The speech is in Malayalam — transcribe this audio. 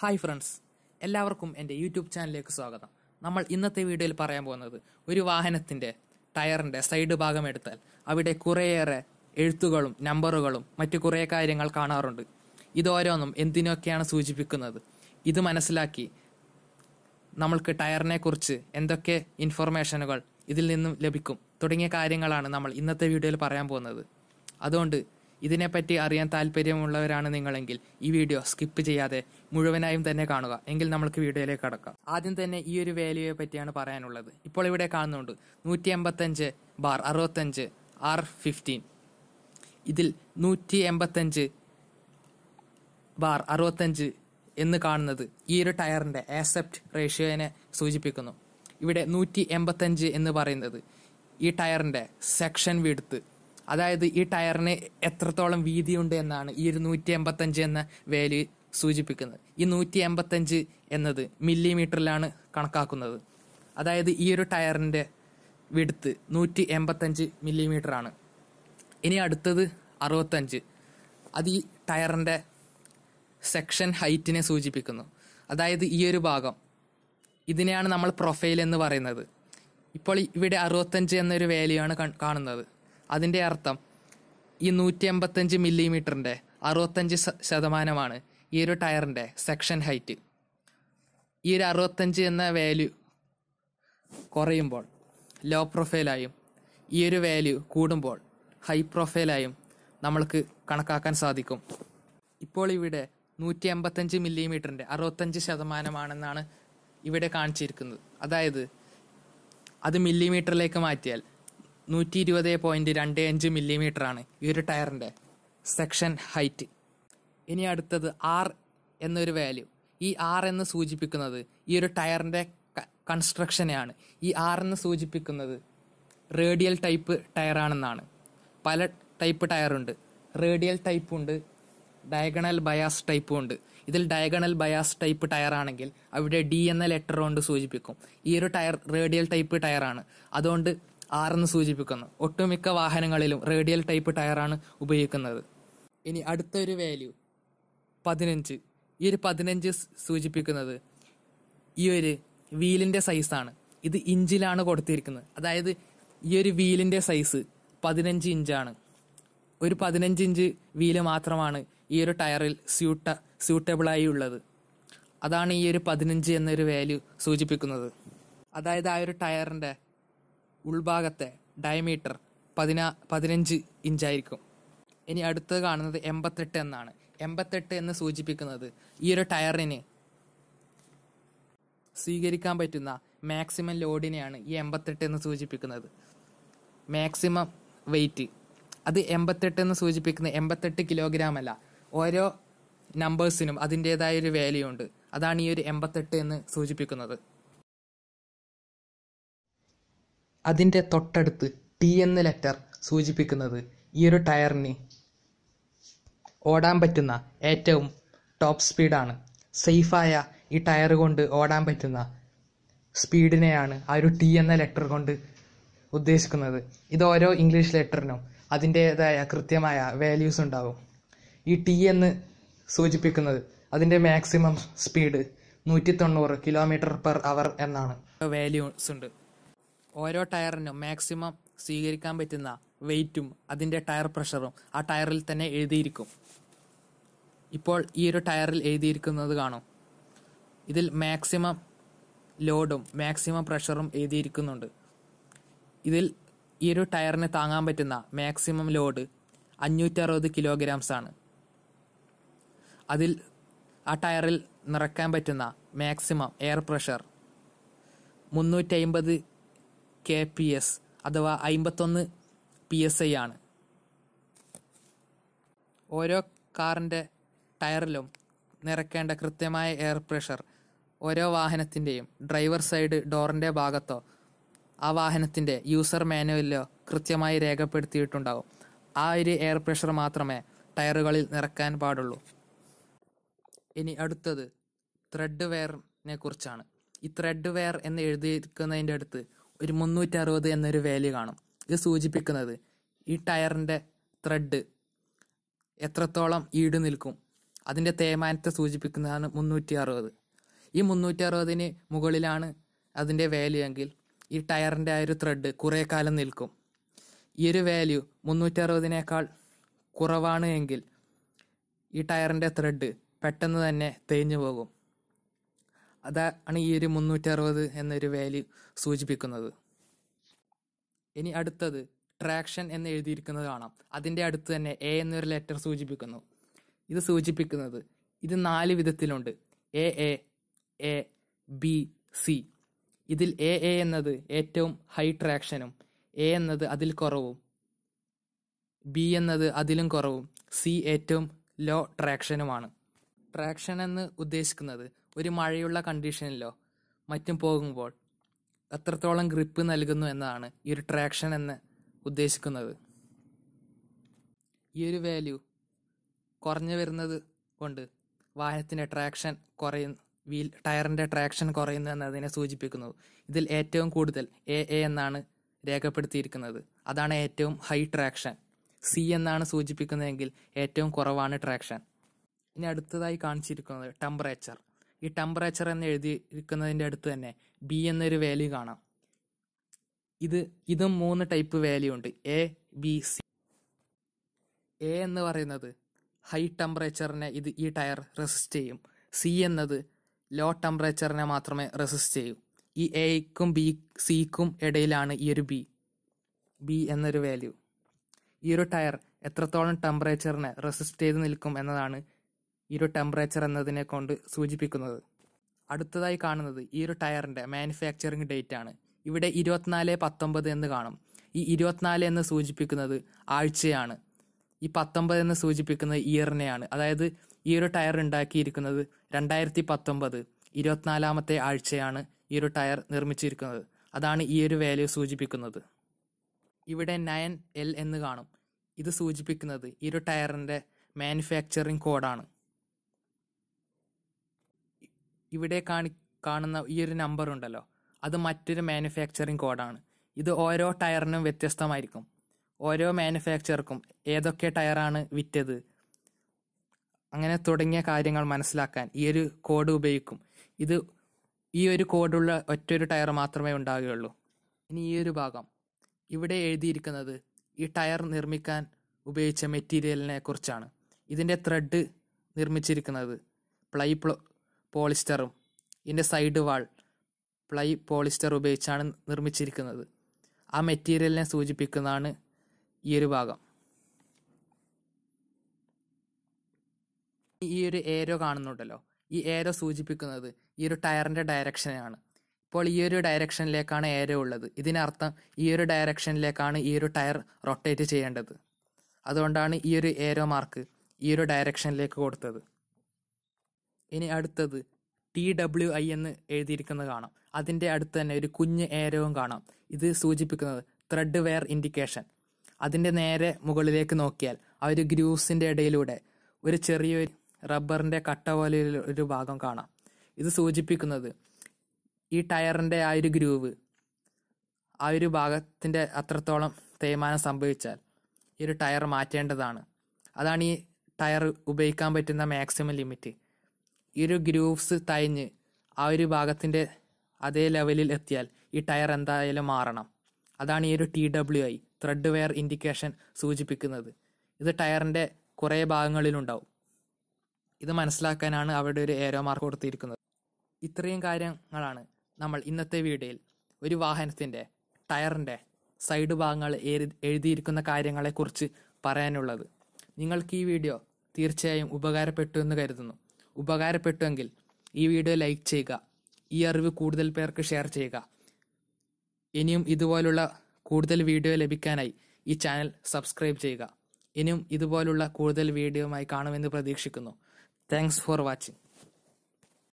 ഹായ് ഫ്രണ്ട്സ്, എല്ലാവർക്കും എൻ്റെ യൂട്യൂബ് ചാനലിലേക്ക് സ്വാഗതം. നമ്മൾ ഇന്നത്തെ വീഡിയോയിൽ പറയാൻ പോകുന്നത് ഒരു വാഹനത്തിൻ്റെ ടയറിൻ്റെ സൈഡ് ഭാഗം എടുത്താൽ അവിടെ കുറേയേറെ എഴുത്തുകളും നമ്പറുകളും മറ്റു കുറേ കാര്യങ്ങൾ കാണാറുണ്ട്. ഇതോരോന്നും എന്തിനൊക്കെയാണ് സൂചിപ്പിക്കുന്നത്, ഇത് മനസ്സിലാക്കി നമ്മൾക്ക് ടയറിനെക്കുറിച്ച് എന്തൊക്കെ ഇൻഫർമേഷനുകൾ ഇതിൽ നിന്നും ലഭിക്കും തുടങ്ങിയ കാര്യങ്ങളാണ് നമ്മൾ ഇന്നത്തെ വീഡിയോയിൽ പറയാൻ പോകുന്നത്. അതുകൊണ്ട് ഇതിനെപ്പറ്റി അറിയാൻ താല്പര്യമുള്ളവരാണ് നിങ്ങളെങ്കിൽ ഈ വീഡിയോ സ്കിപ്പ് ചെയ്യാതെ മുഴുവനായും തന്നെ കാണുക. എങ്കിൽ നമ്മൾക്ക് വീഡിയോയിലേക്ക് കടക്കാം. ആദ്യം തന്നെ ഈ ഒരു വാല്യൂയെ പറ്റിയാണ് പറയാനുള്ളത്. ഇപ്പോൾ ഇവിടെ കാണുന്നുണ്ട് 185/65 R15. ഇതിൽ 185/65 എന്ന് കാണുന്നത് ഈ ഒരു ടയറിൻ്റെ ആസെപ്റ്റ് റേഷ്യോനെ സൂചിപ്പിക്കുന്നു. ഇവിടെ 185 എന്ന് പറയുന്നത് ഈ ടയറിൻ്റെ സെക്ഷൻ വിഡ്ത്ത്, അതായത് ഈ ടയറിന് എത്രത്തോളം വീതിയുണ്ട് എന്നാണ് ഈ ഒരു 185 എന്ന വാല്യൂ സൂചിപ്പിക്കുന്നത്. ഈ 185 എന്നത് മില്ലിമീറ്ററിലാണ് കണക്കാക്കുന്നത്. അതായത് ഈ ഒരു ടയറിൻ്റെ വിഡ്ത്ത് 185 mm ആണ്. ഇനി അടുത്തത് 65. അത് ഈ ടയറിൻ്റെ സെക്ഷൻ ഹൈറ്റിനെ സൂചിപ്പിക്കുന്നു. അതായത് ഈ ഒരു ഭാഗം, ഇതിനെയാണ് നമ്മൾ പ്രൊഫൈൽ എന്ന് പറയുന്നത്. ഇപ്പോൾ ഇവിടെ 65 എന്നൊരു വാല്യൂ ആണ് കാണുന്നത്. അതിൻ്റെ അർത്ഥം ഈ 185 mm 65% ഈ ഒരു ടയറിൻ്റെ സെക്ഷൻ ഹൈറ്റ്. ഈ ഒരു 65 എന്ന വാല്യൂ കുറയുമ്പോൾ ലോ പ്രൊഫൈലായും ഈ ഒരു വാല്യൂ കൂടുമ്പോൾ ഹൈ പ്രൊഫൈലായും നമ്മൾക്ക് കണക്കാക്കാൻ സാധിക്കും. ഇപ്പോൾ ഇവിടെ 185 mm 65% ഇവിടെ കാണിച്ചിരിക്കുന്നത്. അതായത് അത് മില്ലിമീറ്ററിലേക്ക് മാറ്റിയാൽ 120.25 mm ഈ ഒരു ടയറിൻ്റെ സെക്ഷൻ ഹൈറ്റ്. ഇനി അടുത്തത് 6 എന്നൊരു വാല്യൂ. ഈ 6 എന്ന് സൂചിപ്പിക്കുന്നത് ഈ ഒരു ടയറിൻ്റെ കൺസ്ട്രക്ഷനെയാണ്. ഈ 6 എന്ന് സൂചിപ്പിക്കുന്നത് റേഡിയൽ ടൈപ്പ് ടയറാണെന്നാണ്. പല ടൈപ്പ് ടയറുണ്ട്. റേഡിയൽ ടൈപ്പുണ്ട്, ഡയഗണൽ ബയാസ് ടൈപ്പും ഉണ്ട്. ഇതിൽ ഡയഗണൽ ബയാസ് ടൈപ്പ് ടയറാണെങ്കിൽ അവിടെ ഡി എന്ന ലെറ്റർ കൊണ്ട് സൂചിപ്പിക്കും. ഈ ഒരു ടയർ റേഡിയൽ ടൈപ്പ് ടയറാണ്, അതുകൊണ്ട് 6 എന്ന് സൂചിപ്പിക്കുന്നു. ഒട്ടുമിക്ക വാഹനങ്ങളിലും റേഡിയൽ ടൈപ്പ് ടയറാണ് ഉപയോഗിക്കുന്നത്. ഇനി അടുത്തൊരു വാല്യൂ 15. ഈ ഒരു 15 സൂചിപ്പിക്കുന്നത് ഈ ഒരു വീലിൻ്റെ സൈസാണ്. ഇത് ഇഞ്ചിലാണ് കൊടുത്തിരിക്കുന്നത്. അതായത് ഈ ഒരു വീലിൻ്റെ സൈസ് 15 ഇഞ്ചാണ്. ഒരു 15 ഇഞ്ച് വീല് മാത്രമാണ് ഈ ഒരു ടയറിൽ സ്യൂട്ടബിളായി ഉള്ളത്. അതാണ് ഈ ഒരു 15 എന്നൊരു വാല്യൂ സൂചിപ്പിക്കുന്നത്. അതായത് ആ ഒരു ടയറിൻ്റെ ഉൾഭാഗത്തെ ഡയമീറ്റർ 15 ഇഞ്ചായിരിക്കും. ഇനി അടുത്തത് കാണുന്നത് 88 എന്നാണ്. 88 എന്ന് സൂചിപ്പിക്കുന്നത് ഈ ഒരു ടയറിന് സ്വീകരിക്കാൻ പറ്റുന്ന മാക്സിമം ലോഡിനെയാണ് ഈ 88 എന്ന് സൂചിപ്പിക്കുന്നത്. മാക്സിമം വെയ്റ്റ് അത് 88 എന്ന് സൂചിപ്പിക്കുന്നത് 88 kg അല്ല. ഓരോ നമ്പേഴ്സിനും അതിൻ്റേതായൊരു വാല്യൂ ഉണ്ട്. അതാണ് ഈ ഒരു 88 എന്ന് സൂചിപ്പിക്കുന്നത്. അതിൻ്റെ തൊട്ടടുത്ത് ടി എന്ന ലെറ്റർ സൂചിപ്പിക്കുന്നത് ഈ ഒരു ടയറിന് ഓടാൻ പറ്റുന്ന ഏറ്റവും ടോപ്പ് സ്പീഡാണ്. സേഫായ ഈ ടയർ കൊണ്ട് ഓടാൻ പറ്റുന്ന സ്പീഡിനെയാണ് ആ ഒരു ടി എന്ന ലെറ്റർ കൊണ്ട് ഉദ്ദേശിക്കുന്നത്. ഇത് ഓരോ ഇംഗ്ലീഷ് ലെറ്ററിനും അതിൻ്റേതായ കൃത്യമായ വാല്യൂസ് ഉണ്ടാകും. ഈ ടി എന്ന് സൂചിപ്പിക്കുന്നത് അതിൻ്റെ മാക്സിമം സ്പീഡ് 190 km/h എന്നാണ്. വാല്യൂസ് ഉണ്ട്. ഓരോ ടയറിനും മാക്സിമം സ്വീകരിക്കാൻ പറ്റുന്ന വെയ്റ്റും അതിൻ്റെ ടയർ പ്രഷറും ആ ടയറിൽ തന്നെ എഴുതിയിരിക്കും. ഇപ്പോൾ ഈ ഒരു ടയറിൽ എഴുതിയിരിക്കുന്നത് കാണും. ഇതിൽ മാക്സിമം ലോഡും മാക്സിമം പ്രഷറും എഴുതിയിരിക്കുന്നുണ്ട്. ഇതിൽ ഈ ഒരു ടയറിന് താങ്ങാൻ പറ്റുന്ന മാക്സിമം ലോഡ് 560 kg ആണ്. അതിൽ ആ ടയറിൽ നിറയ്ക്കാൻ പറ്റുന്ന മാക്സിമം എയർ പ്രഷർ 350 kPS അഥവാ 51 PSI ആണ്. ഓരോ കാറിൻ്റെ ടയറിലും നിറയ്ക്കേണ്ട കൃത്യമായ എയർ പ്രഷർ ഓരോ വാഹനത്തിൻ്റെയും ഡ്രൈവർ സൈഡ് ഡോറിൻ്റെ ഭാഗത്തോ ആ വാഹനത്തിൻ്റെ യൂസർ മാനുവലിലോ കൃത്യമായി രേഖപ്പെടുത്തിയിട്ടുണ്ടാകും. ആ ഒരു എയർ പ്രഷർ മാത്രമേ ടയറുകളിൽ നിറയ്ക്കാൻ പാടുള്ളൂ. ഇനി അടുത്തത് ത്രെഡ് വെയറിനെ കുറിച്ചാണ്. ഈ ത്രെഡ് വെയർ എന്ന് എഴുതിയിരിക്കുന്നതിൻ്റെ അടുത്ത് ഒരു 360 എന്നൊരു വാല്യൂ കാണും. ഇത് സൂചിപ്പിക്കുന്നത് ഈ ടയറിൻ്റെ ത്രെഡ് എത്രത്തോളം ഈട് നിൽക്കും, അതിൻ്റെ തേയ്മാനത്തെ സൂചിപ്പിക്കുന്നതാണ് 360. ഈ 360 മുകളിലാണ് അതിൻ്റെ വാല്യൂ എങ്കിൽ ഈ ടയറിൻ്റെ ആ ഒരു ത്രെഡ് കുറേ കാലം നിൽക്കും. ഈ ഒരു വാല്യൂ 360 കുറവാണ് എങ്കിൽ ഈ ടയറിൻ്റെ ത്രെഡ് പെട്ടെന്ന് തന്നെ തേഞ്ഞു പോകും. അതാണ് ഈ ഒരു 360 എന്നൊരു വാല്യൂ സൂചിപ്പിക്കുന്നത്. ഇനി അടുത്തത് ട്രാക്ഷൻ എന്ന് എഴുതിയിരിക്കുന്നത് കാണാം. അതിൻ്റെ അടുത്ത് തന്നെ എ എന്നൊരു ലെറ്റർ സൂചിപ്പിക്കുന്നു. ഇത് സൂചിപ്പിക്കുന്നത് ഇത് 4 വിധത്തിലുണ്ട്: A A, A B, C. ഇതിൽ എ എ എന്നത് ഏറ്റവും ഹൈ ട്രാക്ഷനും, എ എന്നത് അതിൽ കുറവും, ബി എന്നത് അതിലും കുറവും, സി ഏറ്റവും ലോ ട്രാക്ഷനുമാണ്. ട്രാക്ഷൻ എന്ന് ഉദ്ദേശിക്കുന്നത് ഒരു മഴയുള്ള കണ്ടീഷനിലോ മറ്റും പോകുമ്പോൾ എത്രത്തോളം ഗ്രിപ്പ് നൽകുന്നു എന്നതാണ് ഈ ഒരു ട്രാക്ഷൻ എന്ന് ഉദ്ദേശിക്കുന്നത്. ഈ ഒരു വാല്യൂ കുറഞ്ഞു വരുന്നത് കൊണ്ട് വാഹനത്തിൻ്റെ ട്രാക്ഷൻ കുറയുന്നു, ടയറിൻ്റെ ട്രാക്ഷൻ കുറയുന്നു എന്നതിനെ സൂചിപ്പിക്കുന്നു. ഇതിൽ ഏറ്റവും കൂടുതൽ എ എ എന്നാണ് രേഖപ്പെടുത്തിയിരിക്കുന്നത്. അതാണ് ഏറ്റവും ഹൈ ട്രാക്ഷൻ. സി എന്നാണ് സൂചിപ്പിക്കുന്നതെങ്കിൽ ഏറ്റവും കുറവാണ് ട്രാക്ഷൻ. ഇനി അടുത്തതായി കാണിച്ചിരിക്കുന്നത് ടെമ്പറേച്ചർ. ഈ ടെമ്പറേച്ചർ എന്ന് എഴുതിയിരിക്കുന്നതിൻ്റെ അടുത്ത് തന്നെ ബി എന്നൊരു വാല്യൂ കാണാം. ഇതും 3 ടൈപ്പ് വാല്യൂ ഉണ്ട്: എ, ബി, സി. എ എന്ന് പറയുന്നത് ഹൈ ടെമ്പറേച്ചറിനെ ഈ ടയർ റെസിസ്റ്റ് ചെയ്യും. സി എന്നത് ലോ ടെമ്പറേച്ചറിനെ മാത്രമേ റെസിസ്റ്റ് ചെയ്യൂ. ഈ എയ്ക്കും ബി സിക്കും ഇടയിലാണ് ഈ ഒരു ബി എന്നൊരു വാല്യൂ. ഈ ഒരു ടയർ എത്രത്തോളം ടെമ്പറേച്ചറിനെ റെസിസ്റ്റ് ചെയ്ത് നിൽക്കും എന്നതാണ് ഈ ഒരു ടെമ്പറേച്ചർ എന്നതിനെ കൊണ്ട് സൂചിപ്പിക്കുന്നത്. അടുത്തതായി കാണുന്നത് ഈ ഒരു ടയറിൻ്റെ മാനുഫാക്ചറിങ് ഡേറ്റ് ആണ്. ഇവിടെ 24/19 എന്ന് കാണും. ഈ 24 എന്ന് സൂചിപ്പിക്കുന്നത് ആഴ്ചയാണ്, ഈ 19 എന്ന് സൂചിപ്പിക്കുന്നത് ഇയറിനെയാണ്. അതായത് ഈ ഒരു ടയർ ഉണ്ടാക്കിയിരിക്കുന്നത് 2019 24-ാമത്തെ ആഴ്ചയാണ് ഈ ഒരു ടയർ നിർമ്മിച്ചിരിക്കുന്നത്. അതാണ് ഈ ഒരു വാല്യൂ സൂചിപ്പിക്കുന്നത്. ഇവിടെ 9L എന്ന് കാണും. ഇത് സൂചിപ്പിക്കുന്നത് ഈ ഒരു ടയറിൻ്റെ മാനുഫാക്ചറിങ് കോഡാണ്. ഇവിടെ കാണുന്ന ഈ ഒരു നമ്പർ ഉണ്ടല്ലോ, അത് മറ്റൊരു മാനുഫാക്ചറിങ് കോഡാണ്. ഇത് ഓരോ ടയറിനും വ്യത്യസ്തമായിരിക്കും. ഓരോ മാനുഫാക്ചർക്കും ഏതൊക്കെ ടയറാണ് വിറ്റത് അങ്ങനെ തുടങ്ങിയ കാര്യങ്ങൾ മനസ്സിലാക്കാൻ ഈ ഒരു കോഡ് ഉപയോഗിക്കും. ഈ ഒരു കോഡുള്ള ഒറ്റൊരു ടയർ മാത്രമേ ഉണ്ടാവുകയുള്ളൂ. ഇനി ഈ ഒരു ഭാഗം ഇവിടെ എഴുതിയിരിക്കുന്നത് ഈ ടയർ നിർമ്മിക്കാൻ ഉപയോഗിച്ച മെറ്റീരിയലിനെ കുറിച്ചാണ്. ഇതിൻ്റെ ത്രെഡ് നിർമ്മിച്ചിരിക്കുന്നത് പ്ലൈ പോളിസ്റ്ററും ഇതിൻ്റെ സൈഡ് വാൾ പ്ലൈ പോളിസ്റ്റർ ഉപയോഗിച്ചാണ് നിർമ്മിച്ചിരിക്കുന്നത്. ആ മെറ്റീരിയലിനെ സൂചിപ്പിക്കുന്നതാണ് ഈ ഒരു ഭാഗം. ഈ ഒരു ഏരോ കാണുന്നുണ്ടല്ലോ, ഈ ഏരോ സൂചിപ്പിക്കുന്നത് ഈ ഒരു ടയറിൻ്റെ ഡയറക്ഷനാണ്. ഇപ്പോൾ ഈ ഒരു ഡയറക്ഷനിലേക്കാണ് ഏരോ ഉള്ളത്. ഇതിനർത്ഥം ഈ ഒരു ഡയറക്ഷനിലേക്കാണ് ഈ ഒരു ടയർ റൊട്ടേറ്റ് ചെയ്യേണ്ടത്. അതുകൊണ്ടാണ് ഈ ഒരു ഏരോ മാർക്ക് ഈ ഒരു ഡയറക്ഷനിലേക്ക് കൊടുത്തത്. ഇനി അടുത്തത് TWI എന്ന് എഴുതിയിരിക്കുന്നത് കാണാം. അതിൻ്റെ അടുത്ത് തന്നെ ഒരു കുഞ്ഞ് ഏരവും കാണാം. ഇത് സൂചിപ്പിക്കുന്നത് ത്രെഡ് വെയർ ഇൻഡിക്കേഷൻ. അതിൻ്റെ നേരെ മുകളിലേക്ക് നോക്കിയാൽ ആ ഒരു ഗ്രൂവ്സിൻ്റെ ഇടയിലൂടെ ഒരു ചെറിയൊരു റബ്ബറിൻ്റെ കട്ട പോലെ ഒരു ഭാഗം കാണാം. ഇത് സൂചിപ്പിക്കുന്നത് ഈ ടയറിൻ്റെ ആ ഒരു ഗ്രൂവ് ആ ഒരു ഭാഗത്തിൻ്റെ അത്രത്തോളം തേയ്മാനം സംഭവിച്ചാൽ ഈ ഒരു ടയർ മാറ്റേണ്ടതാണ്. അതാണ് ഈ ടയർ ഉപയോഗിക്കാൻ പറ്റുന്ന മാക്സിമം ലിമിറ്റ്. ഈ ഒരു ഗ്രൂവ്സ് തയഞ്ഞ് ആ ഒരു ഭാഗത്തിൻ്റെ അതേ ലെവലിൽ എത്തിയാൽ ഈ ടയർ എന്തായാലും മാറണം. അതാണ് ഈ ഒരു TWI ത്രെഡ് വെയർ ഇൻഡിക്കേഷൻ സൂചിപ്പിക്കുന്നത്. ഇത് ടയറിൻ്റെ കുറേ ഭാഗങ്ങളിലുണ്ടാവും. ഇത് മനസ്സിലാക്കാനാണ് അവിടെ ഒരു ഏരോ മാർക്ക് കൊടുത്തിരിക്കുന്നത്. ഇത്രയും കാര്യങ്ങളാണ് നമ്മൾ ഇന്നത്തെ വീഡിയോയിൽ ഒരു വാഹനത്തിൻ്റെ ടയറിൻ്റെ സൈഡ് ഭാഗങ്ങൾ എഴുതിയിരിക്കുന്ന കാര്യങ്ങളെക്കുറിച്ച് പറയാനുള്ളത്. നിങ്ങൾക്ക് ഈ വീഡിയോ തീർച്ചയായും ഉപകാരപ്പെട്ടു എന്ന് കരുതുന്നു. ഉപകാരപ്പെട്ടുവെങ്കിൽ ഈ വീഡിയോ ലൈക്ക് ചെയ്യുക, ഈ അറിവ് കൂടുതൽ പേർക്ക് ഷെയർ ചെയ്യുക. ഇനിയും ഇതുപോലുള്ള കൂടുതൽ വീഡിയോ ലഭിക്കാനായി ഈ ചാനൽ സബ്സ്ക്രൈബ് ചെയ്യുക. ഇനിയും ഇതുപോലുള്ള കൂടുതൽ വീഡിയോയുമായി കാണുമെന്ന് പ്രതീക്ഷിക്കുന്നു. Thanks for watching.